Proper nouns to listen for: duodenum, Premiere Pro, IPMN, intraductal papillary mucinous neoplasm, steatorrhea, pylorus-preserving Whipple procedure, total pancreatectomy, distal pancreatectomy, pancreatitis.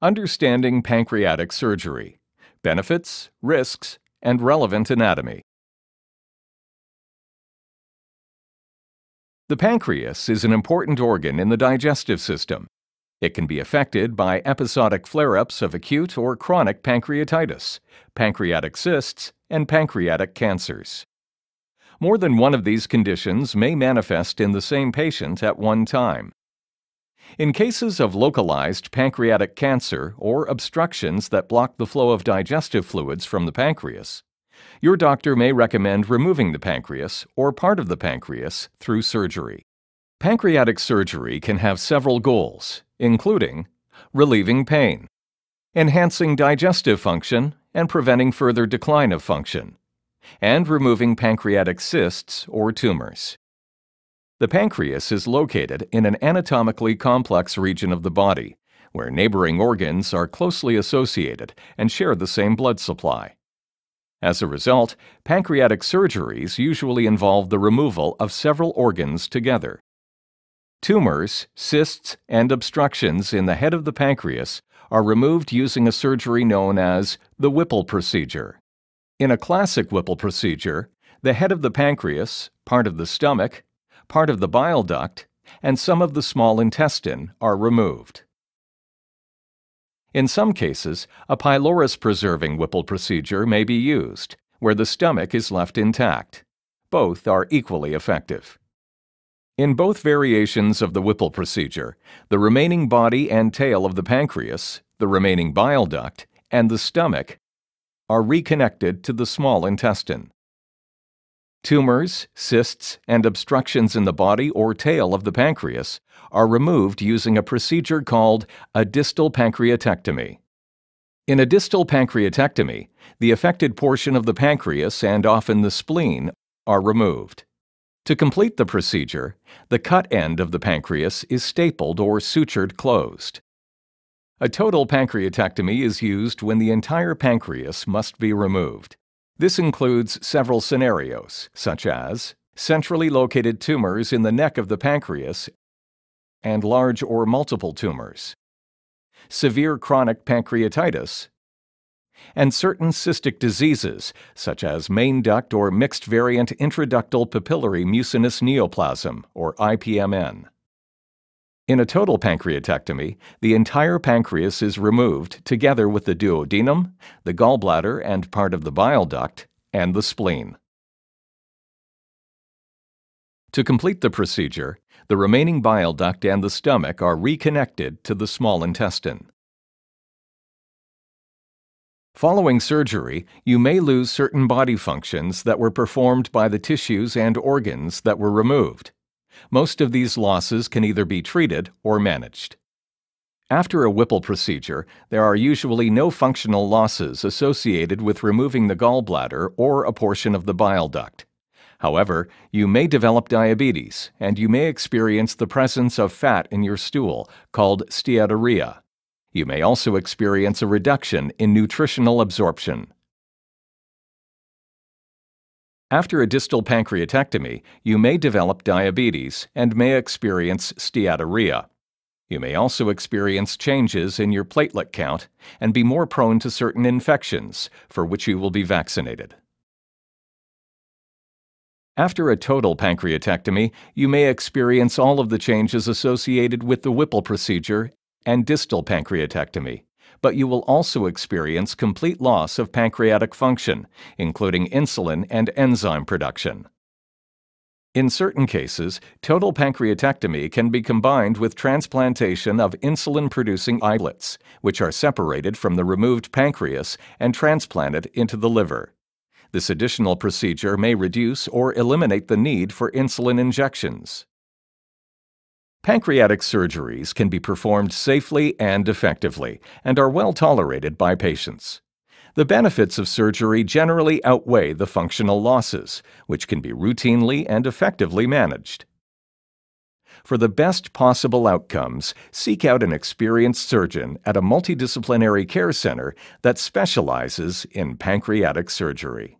Understanding pancreatic surgery, benefits, risks, and relevant anatomy. The pancreas is an important organ in the digestive system. It can be affected by episodic flare-ups of acute or chronic pancreatitis, pancreatic cysts, and pancreatic cancers. More than one of these conditions may manifest in the same patient at one time. In cases of localized pancreatic cancer or obstructions that block the flow of digestive fluids from the pancreas, your doctor may recommend removing the pancreas or part of the pancreas through surgery. Pancreatic surgery can have several goals, including relieving pain, enhancing digestive function and preventing further decline of function, and removing pancreatic cysts or tumors. The pancreas is located in an anatomically complex region of the body, where neighboring organs are closely associated and share the same blood supply. As a result, pancreatic surgeries usually involve the removal of several organs together. Tumors, cysts, and obstructions in the head of the pancreas are removed using a surgery known as the Whipple procedure. In a classic Whipple procedure, the head of the pancreas, part of the stomach, part of the bile duct, and some of the small intestine are removed. In some cases, a pylorus-preserving Whipple procedure may be used, where the stomach is left intact. Both are equally effective. In both variations of the Whipple procedure, the remaining body and tail of the pancreas, the remaining bile duct, and the stomach are reconnected to the small intestine. Tumors, cysts, and obstructions in the body or tail of the pancreas are removed using a procedure called a distal pancreatectomy. In a distal pancreatectomy, the affected portion of the pancreas and often the spleen are removed. To complete the procedure, the cut end of the pancreas is stapled or sutured closed. A total pancreatectomy is used when the entire pancreas must be removed. This includes several scenarios, such as centrally located tumors in the neck of the pancreas and large or multiple tumors, severe chronic pancreatitis, and certain cystic diseases, such as main duct or mixed variant intraductal papillary mucinous neoplasm, or IPMN. In a total pancreatectomy, the entire pancreas is removed together with the duodenum, the gallbladder and part of the bile duct, and the spleen. To complete the procedure, the remaining bile duct and the stomach are reconnected to the small intestine. Following surgery, you may lose certain body functions that were performed by the tissues and organs that were removed. Most of these losses can either be treated or managed. After a Whipple procedure, there are usually no functional losses associated with removing the gallbladder or a portion of the bile duct. However, you may develop diabetes, and you may experience the presence of fat in your stool, called steatorrhea. You may also experience a reduction in nutritional absorption. After a distal pancreatectomy, you may develop diabetes and may experience steatorrhea. You may also experience changes in your platelet count and be more prone to certain infections for which you will be vaccinated. After a total pancreatectomy, you may experience all of the changes associated with the Whipple procedure and distal pancreatectomy, but you will also experience complete loss of pancreatic function, including insulin and enzyme production. In certain cases, total pancreatectomy can be combined with transplantation of insulin-producing islets, which are separated from the removed pancreas and transplanted into the liver. This additional procedure may reduce or eliminate the need for insulin injections. Pancreatic surgeries can be performed safely and effectively and are well tolerated by patients. The benefits of surgery generally outweigh the functional losses, which can be routinely and effectively managed. For the best possible outcomes, seek out an experienced surgeon at a multidisciplinary care center that specializes in pancreatic surgery.